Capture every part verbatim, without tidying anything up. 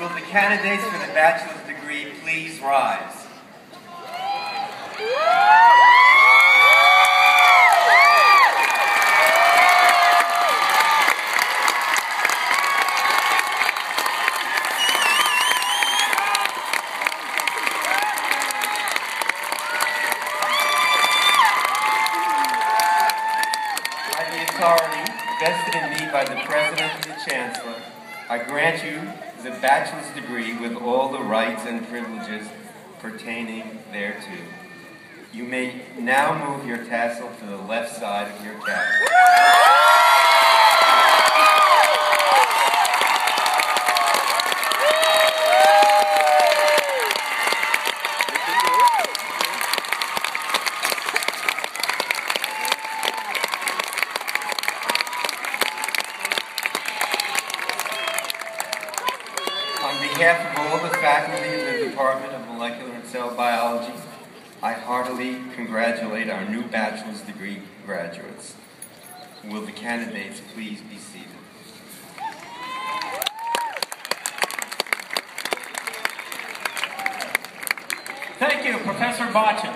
Will the candidates for the bachelor's degree please rise? By the President and the Chancellor, I grant you the bachelor's degree with all the rights and privileges pertaining thereto. You may now move your tassel to the left side of your cap. Congratulate our new bachelor's degree graduates. Will the candidates please be seated? Thank you, Professor Botchin.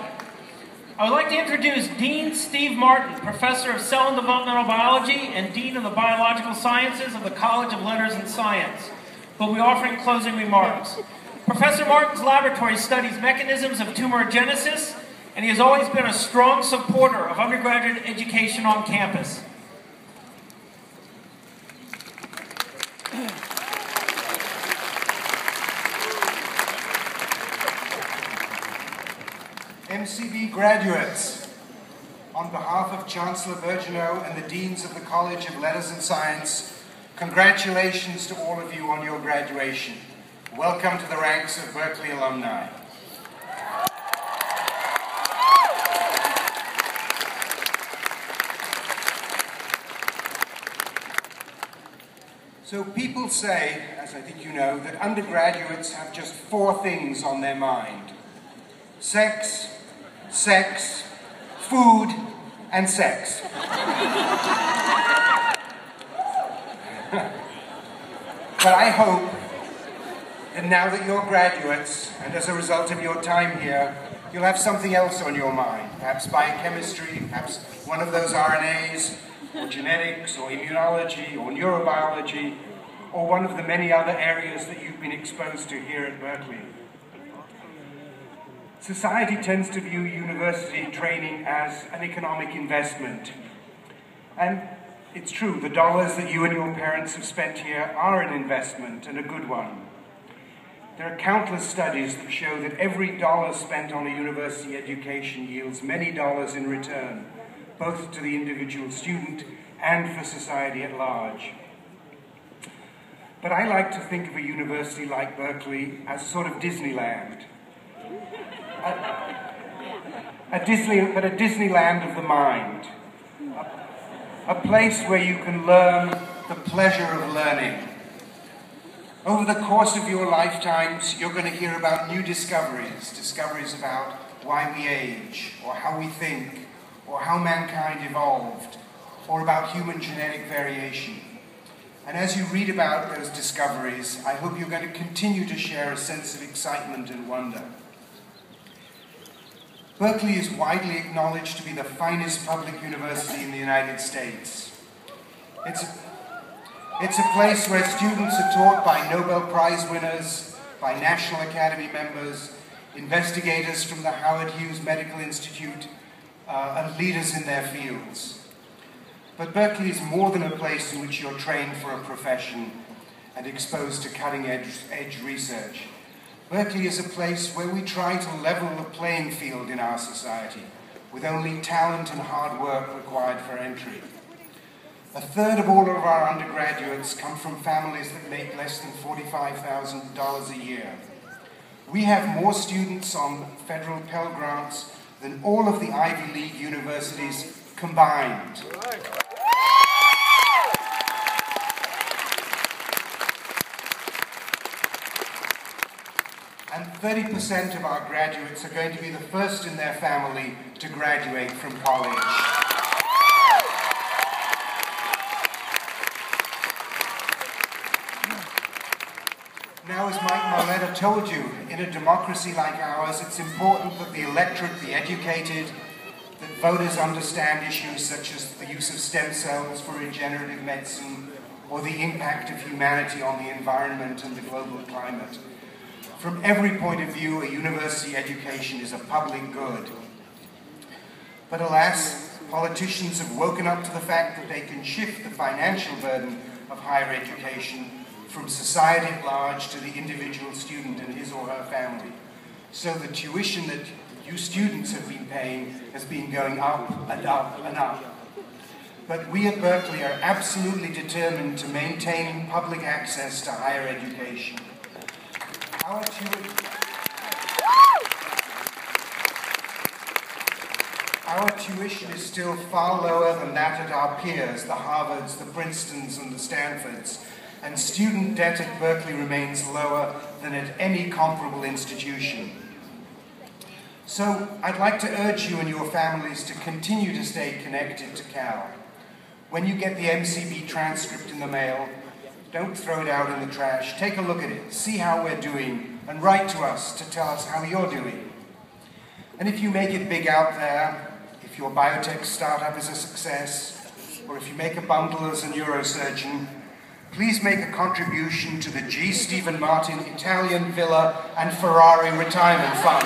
I would like to introduce Dean Steve Martin, Professor of Cell and Developmental Biology and Dean of the Biological Sciences of the College of Letters and Science, who will be offering closing remarks. Professor Martin's laboratory studies mechanisms of tumorigenesis, and he has always been a strong supporter of undergraduate education on campus. M C B graduates, on behalf of Chancellor Birgeneau and the Deans of the College of Letters and Science, congratulations to all of you on your graduation. Welcome to the ranks of Berkeley alumni. So people say, as I think you know, that undergraduates have just four things on their mind. Sex, sex, food, and sex. But I hope that now that you're graduates, and as a result of your time here, you'll have something else on your mind. Perhaps biochemistry, perhaps one of those R N As, or genetics, or immunology, or neurobiology, or one of the many other areas that you've been exposed to here at Berkeley. Society tends to view university training as an economic investment. And it's true, the dollars that you and your parents have spent here are an investment, and a good one. There are countless studies that show that every dollar spent on a university education yields many dollars in return, both to the individual student and for society at large. But I like to think of a university like Berkeley as a sort of Disneyland. A, a Disney, but a Disneyland of the mind. A, a place where you can learn the pleasure of learning. Over the course of your lifetimes, you're going to hear about new discoveries, discoveries about why we age, or how we think, or how mankind evolved, or about human genetic variation. And as you read about those discoveries, I hope you're going to continue to share a sense of excitement and wonder. Berkeley is widely acknowledged to be the finest public university in the United States. It's a, it's a place where students are taught by Nobel Prize winners, by National Academy members, investigators from the Howard Hughes Medical Institute, Uh, and leaders in their fields. But Berkeley is more than a place in which you're trained for a profession and exposed to cutting-edge edge research. Berkeley is a place where we try to level the playing field in our society, with only talent and hard work required for entry. A third of all of our undergraduates come from families that make less than forty-five thousand dollars a year. We have more students on federal Pell Grants than all of the Ivy League universities combined. And thirty percent of our graduates are going to be the first in their family to graduate from college. Now, as Mike Marletta told you, in a democracy like ours, it's important that the electorate be educated, that voters understand issues such as the use of stem cells for regenerative medicine, or the impact of humanity on the environment and the global climate. From every point of view, a university education is a public good. But alas, politicians have woken up to the fact that they can shift the financial burden of higher education from society at large to the individual student and his or her family. So the tuition that you students have been paying has been going up and up and up. But we at Berkeley are absolutely determined to maintain public access to higher education. Our tuition, our tuition is still far lower than that at our peers, the Harvards, the Princetons, and the Stanfords. And student debt at Berkeley remains lower than at any comparable institution. So I'd like to urge you and your families to continue to stay connected to Cal. When you get the M C B transcript in the mail, don't throw it out in the trash. Take a look at it, see how we're doing, and write to us to tell us how you're doing. And if you make it big out there, if your biotech startup is a success, or if you make a bundle as a neurosurgeon, please make a contribution to the G. Stephen Martin Italian Villa and Ferrari Retirement Fund.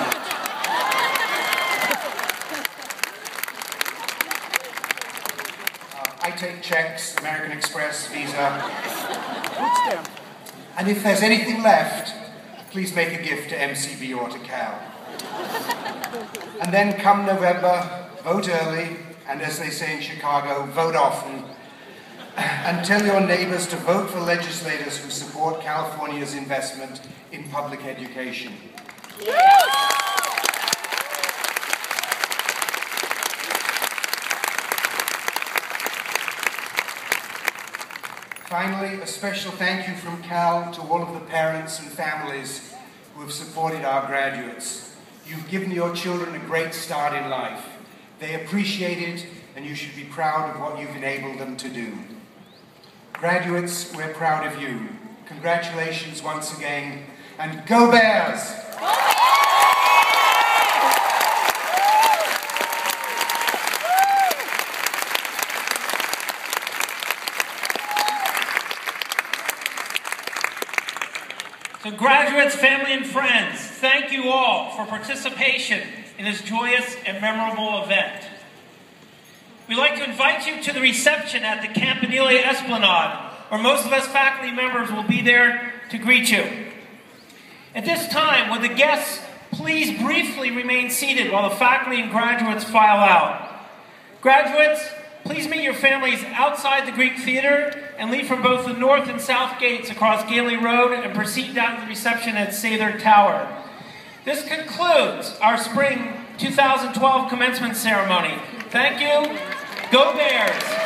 Uh, I take checks, American Express, Visa. And if there's anything left, please make a gift to M C B or to Cal. And then come November, vote early, and as they say in Chicago, vote often. And tell your neighbors to vote for legislators who support California's investment in public education. Yeah. Finally, a special thank you from Cal to all of the parents and families who have supported our graduates. You've given your children a great start in life. They appreciate it, and you should be proud of what you've enabled them to do. Graduates, we're proud of you. Congratulations once again, and go Bears! So graduates, family, and friends, thank you all for participation in this joyous and memorable event. We'd like to invite you to the reception at the Campanile Esplanade, where most of us faculty members will be there to greet you. At this time, would the guests please briefly remain seated while the faculty and graduates file out. Graduates, please meet your families outside the Greek Theater and leave from both the north and south gates across Gailey Road and proceed down to the reception at Sather Tower. This concludes our spring two thousand twelve commencement ceremony. Thank you. Go Bears!